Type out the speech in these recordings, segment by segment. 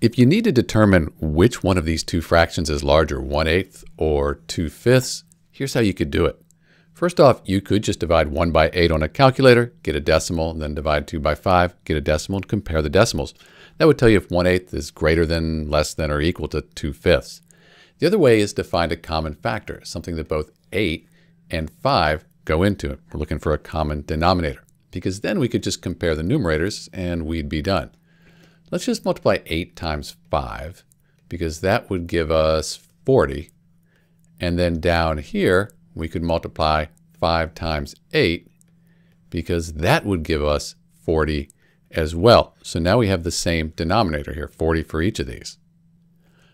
If you need to determine which one of these two fractions is larger, 1/8 or 2/5, here's how you could do it. First off, you could just divide 1 by 8 on a calculator, get a decimal, and then divide 2 by 5, get a decimal, and compare the decimals. That would tell you if 1/8 is greater than, less than, or equal to 2/5. The other way is to find a common factor, something that both 8 and 5 go into. We're looking for a common denominator, because then we could just compare the numerators and we'd be done. Let's just multiply 8 times 5, because that would give us 40. And then down here, we could multiply 5 times 8, because that would give us 40 as well. So now we have the same denominator here, 40 for each of these.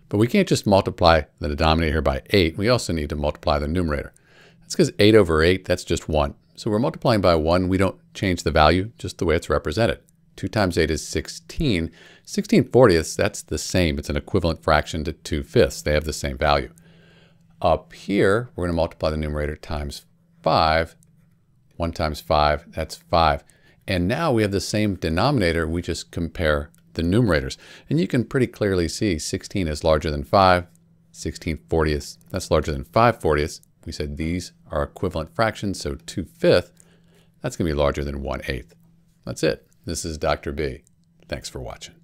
But we can't just multiply the denominator by 8. We also need to multiply the numerator. That's because 8 over 8, that's just 1. So we're multiplying by 1. We don't change the value, just the way it's represented. 2 times 8 is 16. 16/40, that's the same. It's an equivalent fraction to 2/5. They have the same value. Up here, we're going to multiply the numerator times 5. 1 times 5, that's 5. And now we have the same denominator. We just compare the numerators. And you can pretty clearly see 16 is larger than 5. 16/40, that's larger than 5/40. We said these are equivalent fractions, so 2/5, that's going to be larger than 1/8. That's it. This is Dr. B. Thanks for watching.